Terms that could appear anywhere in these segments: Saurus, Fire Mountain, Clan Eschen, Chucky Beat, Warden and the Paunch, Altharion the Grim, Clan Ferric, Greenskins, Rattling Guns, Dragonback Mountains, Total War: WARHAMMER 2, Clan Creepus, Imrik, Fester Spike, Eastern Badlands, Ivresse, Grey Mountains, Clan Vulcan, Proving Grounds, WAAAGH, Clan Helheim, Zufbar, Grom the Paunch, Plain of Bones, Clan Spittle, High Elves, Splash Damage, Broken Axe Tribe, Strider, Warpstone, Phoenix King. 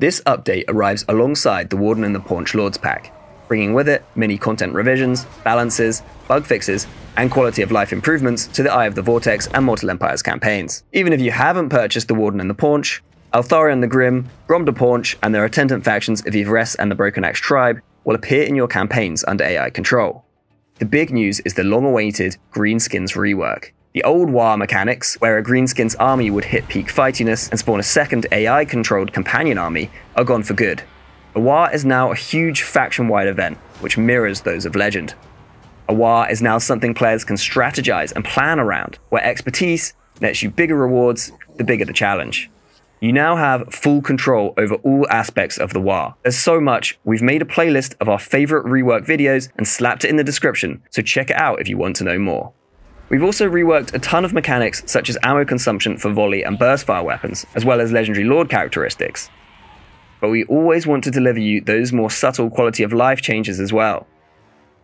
This update arrives alongside the Warden and the Paunch Lords pack, bringing with it many content revisions, balances, bug fixes, and quality of life improvements to the Eye of the Vortex and Mortal Empire's campaigns. Even if you haven't purchased the Warden and the Paunch, Altharion the Grim, Grom the Paunch, and their attendant factions of Ivresse and the Broken Axe Tribe will appear in your campaigns under AI control. The big news is the long-awaited Greenskins rework. The old WAAAGH mechanics, where a Greenskins army would hit peak fightiness and spawn a second AI-controlled companion army, are gone for good. The WAAAGH is now a huge faction-wide event, which mirrors those of Legend. A WAAAGH is now something players can strategize and plan around, where expertise nets you bigger rewards, the bigger the challenge. You now have full control over all aspects of the WAAAGH. There's so much, we've made a playlist of our favorite rework videos and slapped it in the description, so check it out if you want to know more. We've also reworked a ton of mechanics such as ammo consumption for volley and burst fire weapons, as well as legendary lord characteristics. But we always want to deliver you those more subtle quality of life changes as well.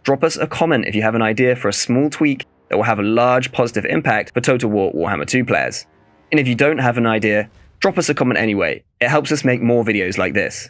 Drop us a comment if you have an idea for a small tweak that will have a large positive impact for Total War Warhammer 2 players. And if you don't have an idea, drop us a comment anyway, it helps us make more videos like this.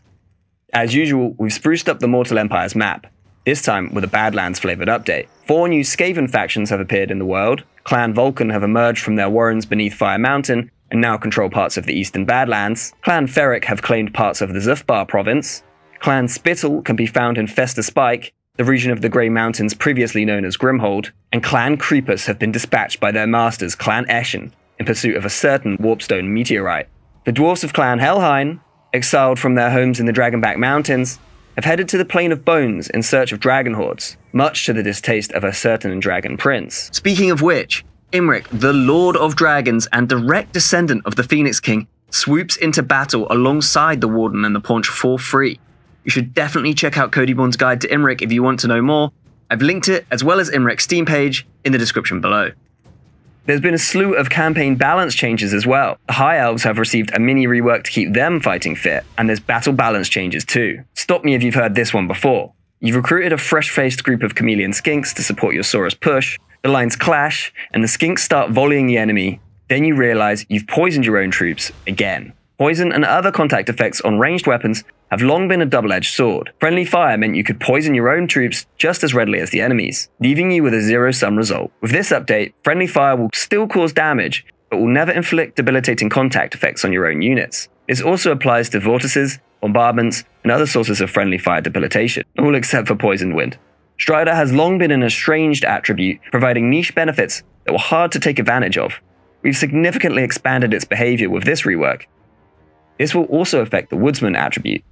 As usual, we've spruced up the Mortal Empire's map, this time with a Badlands flavoured update. 4 new Skaven factions have appeared in the world, Clan Vulcan have emerged from their warrens beneath Fire Mountain and now control parts of the Eastern Badlands, Clan Ferric have claimed parts of the Zufbar province, Clan Spittle can be found in Fester Spike, the region of the Grey Mountains previously known as Grimhold, and Clan Creepus have been dispatched by their masters Clan Eschen in pursuit of a certain Warpstone meteorite. The dwarfs of Clan Helheim, exiled from their homes in the Dragonback Mountains, have headed to the Plain of Bones in search of dragon hordes, much to the distaste of a certain dragon prince. Speaking of which, Imrik, the Lord of Dragons and direct descendant of the Phoenix King, swoops into battle alongside the Warden and the Paunch for free. You should definitely check out Cody Bourne's guide to Imrik if you want to know more. I've linked it, as well as Imrik's Steam page, in the description below. There's been a slew of campaign balance changes as well. The High Elves have received a mini rework to keep them fighting fit, and there's battle balance changes too. Stop me if you've heard this one before. You've recruited a fresh-faced group of chameleon skinks to support your Saurus push, the lines clash, and the skinks start volleying the enemy, then you realise you've poisoned your own troops again. Poison and other contact effects on ranged weapons have long been a double-edged sword. Friendly fire meant you could poison your own troops just as readily as the enemies, leaving you with a zero-sum result. With this update, friendly fire will still cause damage, but will never inflict debilitating contact effects on your own units. This also applies to vortices, bombardments, and other sources of friendly fire debilitation, all except for poisoned wind. Strider has long been an estranged attribute, providing niche benefits that were hard to take advantage of. We've significantly expanded its behavior with this rework. This will also affect the Woodsman attribute.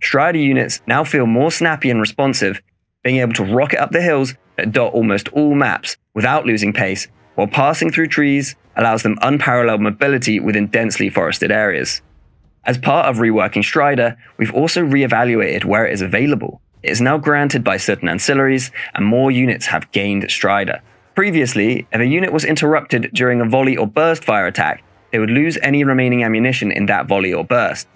Strider units now feel more snappy and responsive, being able to rocket up the hills that dot almost all maps without losing pace, while passing through trees allows them unparalleled mobility within densely forested areas. As part of reworking Strider, we've also re-evaluated where it is available. It is now granted by certain ancillaries, and more units have gained Strider. Previously, if a unit was interrupted during a volley or burst fire attack, they would lose any remaining ammunition in that volley or burst.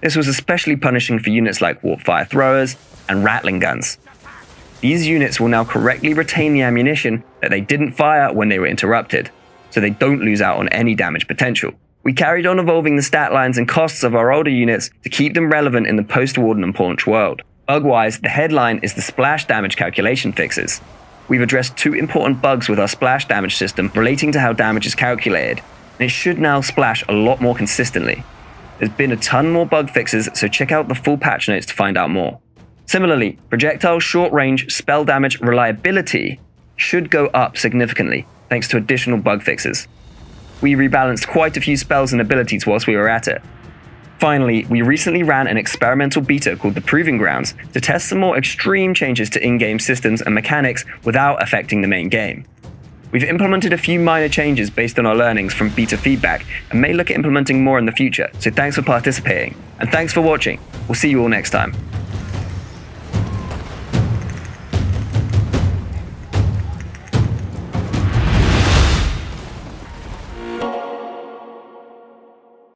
This was especially punishing for units like Warp Fire Throwers and Rattling Guns. These units will now correctly retain the ammunition that they didn't fire when they were interrupted, so they don't lose out on any damage potential. We carried on evolving the stat lines and costs of our older units to keep them relevant in the post-Warden and Paunch world. Bug-wise, the headline is the splash damage calculation fixes. We've addressed 2 important bugs with our splash damage system relating to how damage is calculated, and it should now splash a lot more consistently. There's been a ton more bug fixes, so check out the full patch notes to find out more. Similarly, projectile short-range spell damage reliability should go up significantly, thanks to additional bug fixes. We rebalanced quite a few spells and abilities whilst we were at it. Finally, we recently ran an experimental beta called the Proving Grounds to test some more extreme changes to in-game systems and mechanics without affecting the main game. We've implemented a few minor changes based on our learnings from beta feedback and may look at implementing more in the future, so thanks for participating. And thanks for watching. We'll see you all next time.